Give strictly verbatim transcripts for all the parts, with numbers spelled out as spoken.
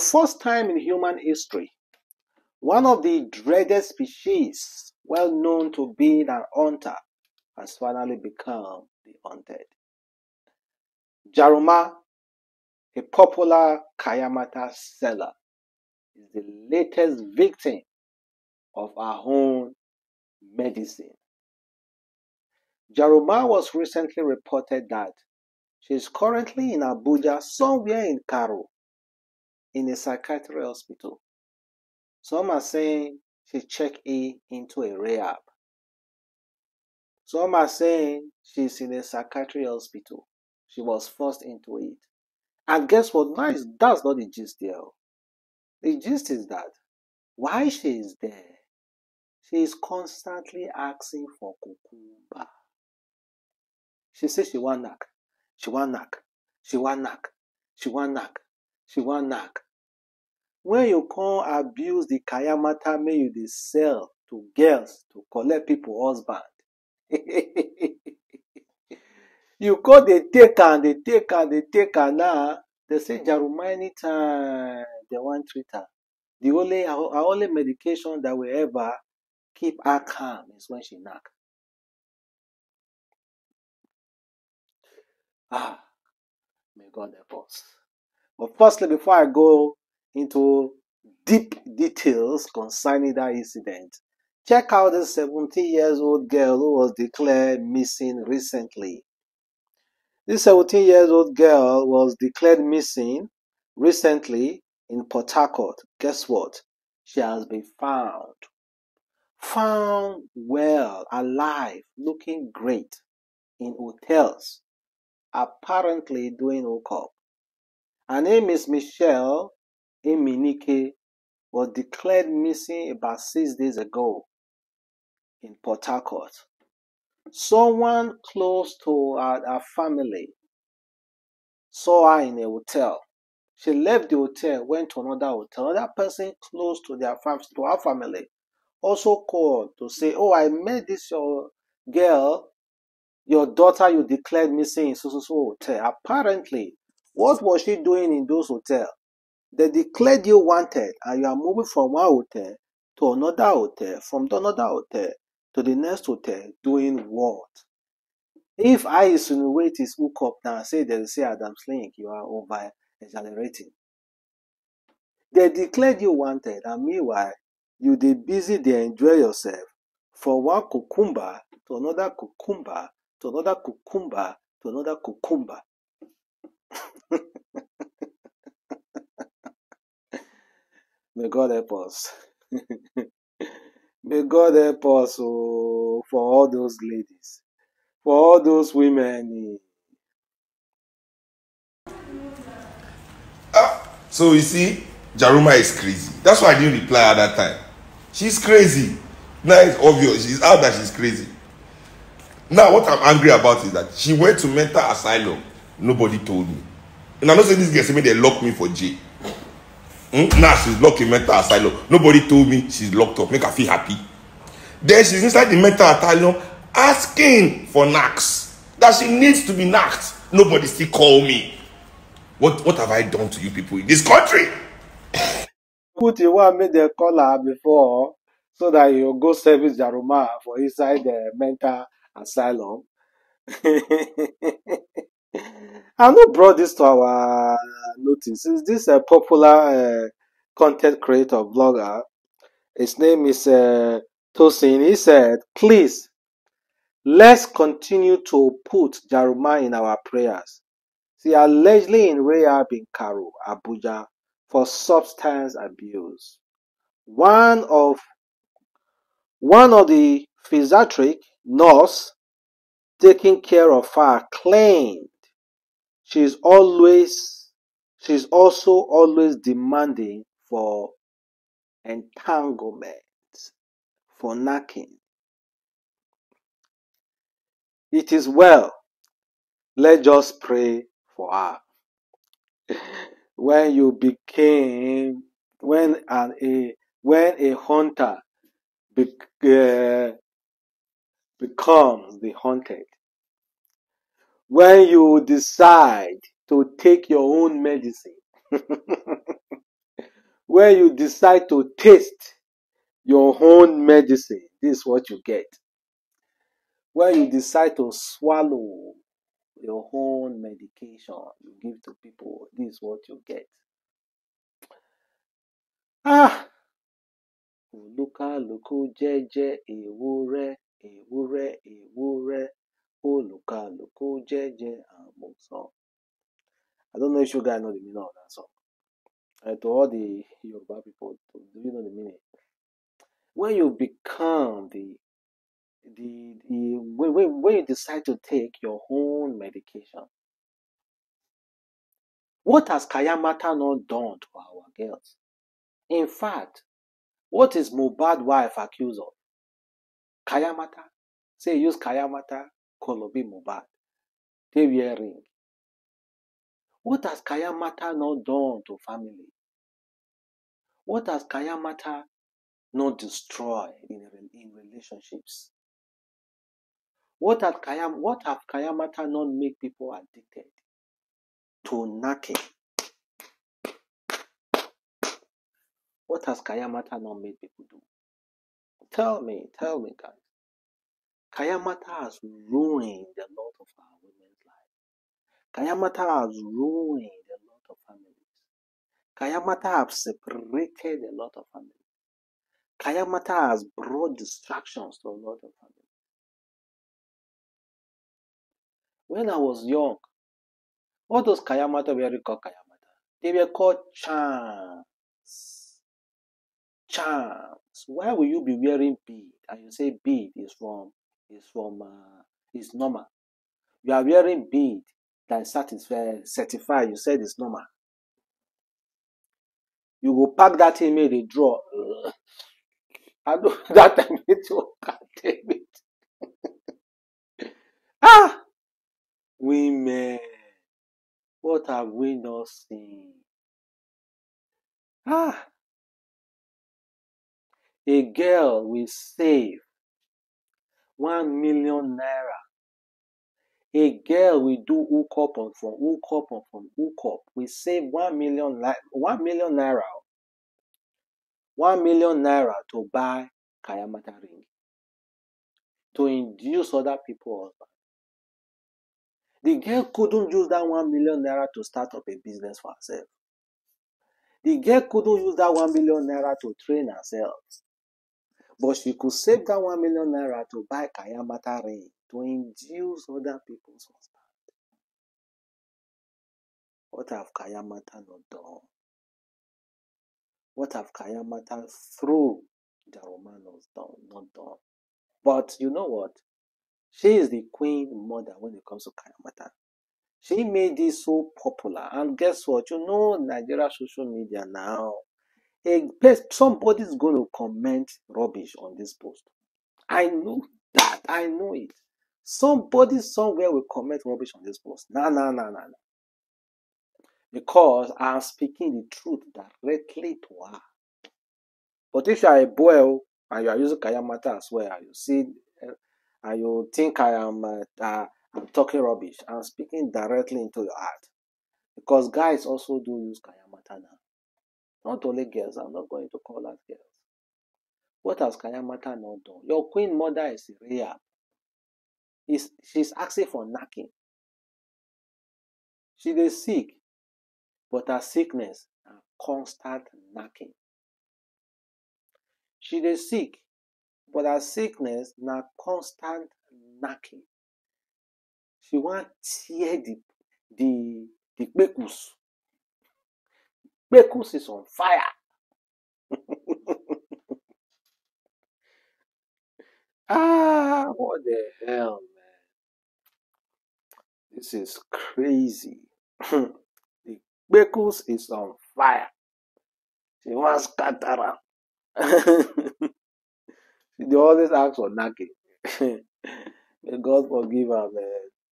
first time in human history, one of the dreaded species, well known to being an hunter, has finally become the hunted. Jaruma, a popular Kayamata seller, is the latest victim of our own medicine. Jaruma was recently reported that she is currently in Abuja, somewhere in Karu, in a psychiatric hospital. Some are saying she checked in into a rehab. Some are saying she's in a psychiatric hospital. She was forced into it. And guess what? Nice. That's not the gist there. The gist is that while she is there, she is constantly asking for cucumber. She says she want knack, she want knack, she want knack, she want knack, she want knack. When you come abuse the Kayamata, may you they sell to girls to collect people husband. You call they take and they take and they take and now they say Jaruma anytime they want treat her. The only our only medication that will ever keep her calm is when she knock. Ah, may God help us. But firstly, before I go into deep details concerning that incident, check out the seventeen years old girl who was declared missing recently. This seventeen years old girl was declared missing recently in Port Harcourt. Guess what? She has been found. Found well, alive, looking great in hotels, apparently doing U COP. Her name is Michelle in Minike, was declared missing about six days ago in Port Harcourt. Someone close to her, her family saw her in a hotel. She left the hotel, went to another hotel. Another person close to their fam to her family also called to say, "Oh, I met this your girl, your daughter you declared missing in Sosso hotel." Apparently, what was she doing in those hotels? They declared you wanted, and you are moving from one hotel to another hotel, from another hotel to the next hotel, doing what? If I insinuate his U COP now and say they say Adam Slink, you are over exaggerating. They declared you wanted, and meanwhile, you they busy, they enjoy yourself from one cucumber to another cucumber to another cucumber to another cucumber. May God help us. May God help us oh, for all those ladies, for all those women. Ah, so you see, Jaruma is crazy. That's why I didn't reply at that time. She's crazy. Now it's obvious. She's out that she's crazy. Now what I'm angry about is that she went to mental asylum. Nobody told me. And I'm not saying this girl said they locked me for jail. Mm? Now she's locked in mental asylum. Nobody told me she's locked up. Make her feel happy. Then she's inside the mental asylum asking for knacks. That she needs to be knacked. Nobody still call me. What what have I done to you people in this country? Put you want me the caller before so that you go service Jaruma for inside the mental asylum. I not brought this to our notice. Is this a popular uh, content creator blogger? His name is uh, Tosin. He said, "Please, let's continue to put Jaruma in our prayers. She allegedly in Raya bin Karu, Abuja, for substance abuse. One of one of the physiatric nurse taking care of her claimed." She's always, she's also always demanding for entanglement, for knacking. It is well. Let's just pray for her. When you became, when an a when a hunter be, uh, becomes the hunted. When you decide to take your own medicine, where you decide to taste your own medicine. This is what you get. Where you decide to swallow your own medication you give to people. This is what you get. Ah! Olukaluku jeje ewure, ewure, ewure. Olukaluku jeje amuso. I don't know if you guys know the meaning of that song. And to all the Yoruba people, do you know the meaning? When you become the, the, the when, when you decide to take your own medication, what has Kayamata not done to our girls? In fact, what is Mohbad wife accused of? Kayamata. Say, use Kayamata, Kolobi Mohbad. They wear ring. What has Kayamata not done to family? What has Kayamata not destroyed in, in relationships? What has Kayam, what have Kayamata not made people addicted to? Nothing. What has Kayamata not made people do? Tell me, tell me guys. Kayamata has ruined a lot of our women's lives. Kayamata has ruined a lot of families. Kayamata has separated a lot of families. Kayamata has brought distractions to a lot of families. When I was young, what was Kayamata were called Kayamata? They were called Chan. Charms. Why will you be wearing bead? And you say bead is from is from uh, is normal. You are wearing bead that is satisfied, certified. You said it's normal. You go pack that image, they draw. I know that I need to contain it. Ah, women, what have we not seen? Ah. A girl will save one million naira. A girl will do U C O P on from U C O P on from U C O P. We save one million one million naira. One million naira to buy Kayamata ring. To induce other people. The girl couldn't use that one million naira to start up a business for herself. The girl couldn't use that one million naira to train herself. But she could save that one million naira to buy Kayamata ring to induce other people's husband. What have Kayamata not done? What have Kayamata through Jaruma not done? Not done. But you know what? She is the queen mother when it comes to Kayamata. She made this so popular. And guess what? You know, Nigeria social media now. A place, somebody's going to comment rubbish on this post. I know that. I know it. Somebody somewhere will comment rubbish on this post. No, no, no, no, no. Because I'm speaking the truth directly to her. But if you are a boy and you are using Kayamata as well, you see, and you think I am uh, uh, I'm talking rubbish. I'm speaking directly into your heart. Because guys also do use Kayamata now. Not only girls. I'm not going to call out girls. What has Kayamata not done? Your queen mother is real. Is She's asking for knacking. She is sick. But her sickness and constant knacking. She is sick. But her sickness and constant knacking. She want tear the the the bekus. Bekus is on fire. Ah, what the hell, man! This is crazy. The bekus is on fire. She wants katara. She always acts on naked. May God forgive her, man.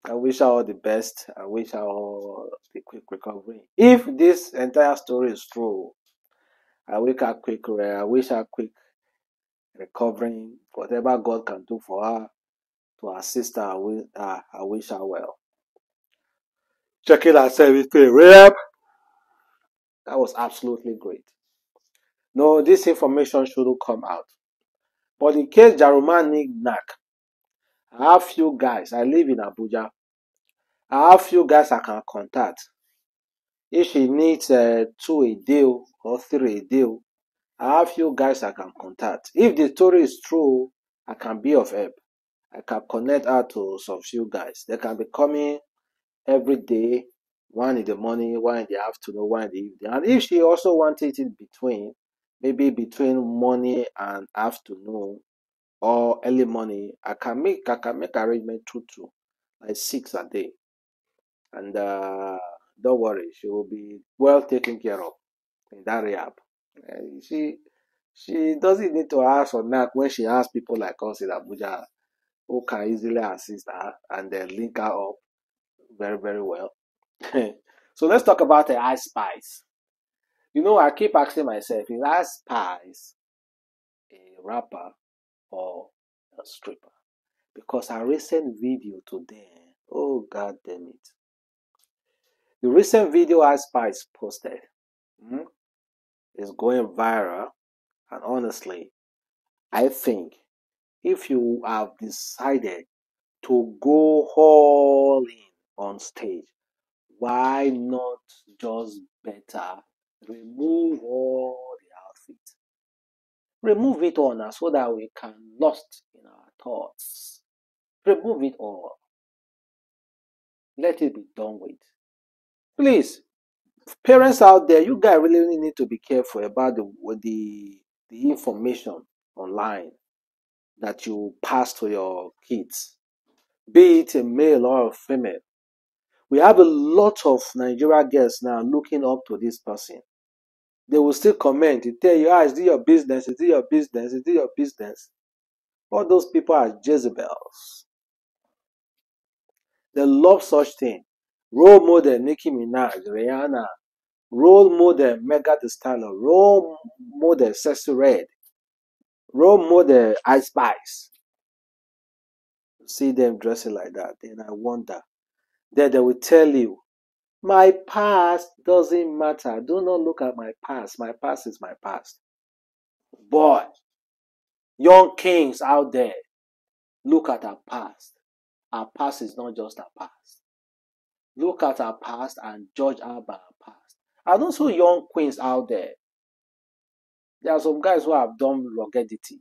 I wish her all the best. I wish her all the quick recovery. If this entire story is true, I wish her quick, I wish her quick recovering. Whatever God can do for her to assist her, I wish her well. Check it out, service pay. That was absolutely great. No, this information shouldn't come out. But in case Jaruma need knack, I have few guys. I live in Abuja. I have few guys I can contact. If she needs uh, two a deal or three a deal, I have few guys I can contact. If the story is true, I can be of help. I can connect her to some few guys. They can be coming every day, one in the morning, one in the afternoon, one in the evening. And if she also wanted it in between, maybe between morning and afternoon or early morning, I can make I can make arrangement two two, like six a day. And uh, don't worry, she will be well taken care of in that rehab. And she she doesn't need to ask or not when she asks people like us in Abuja who can easily assist her and then link her up very, very well. So let's talk about the Ice Spice. You know, I keep asking myself, is Ice Spice a rapper or a stripper? Because her recent video today, oh god damn it. The recent video Ice Spice posted mm, is going viral, and honestly, I think if you have decided to go all in on stage, why not just better remove all the outfits? Remove it all now so that we can lost in our thoughts. Remove it all. Let it be done with. Please, parents out there, you guys really need to be careful about the, the, the information online that you pass to your kids, be it a male or a female. We have a lot of Nigerian girls now looking up to this person. They will still comment and tell you, ah, it's your business, it's your business, it's your business. All those people are Jezebels. They love such thing. Role model Nicki Minaj, Rihanna. Role model Megan Thee Stallion. Role model Sexy Red. Role model Ice Spice. See them dressing like that, then I wonder. Then they will tell you, my past doesn't matter. Do not look at my past. My past is my past. But young kings out there, look at our past. Our past is not just our past. Look at our past and judge our by our past. And also young queens out there. There are some guys who have done ruggedity.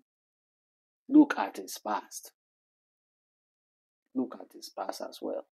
Look at his past. Look at his past as well.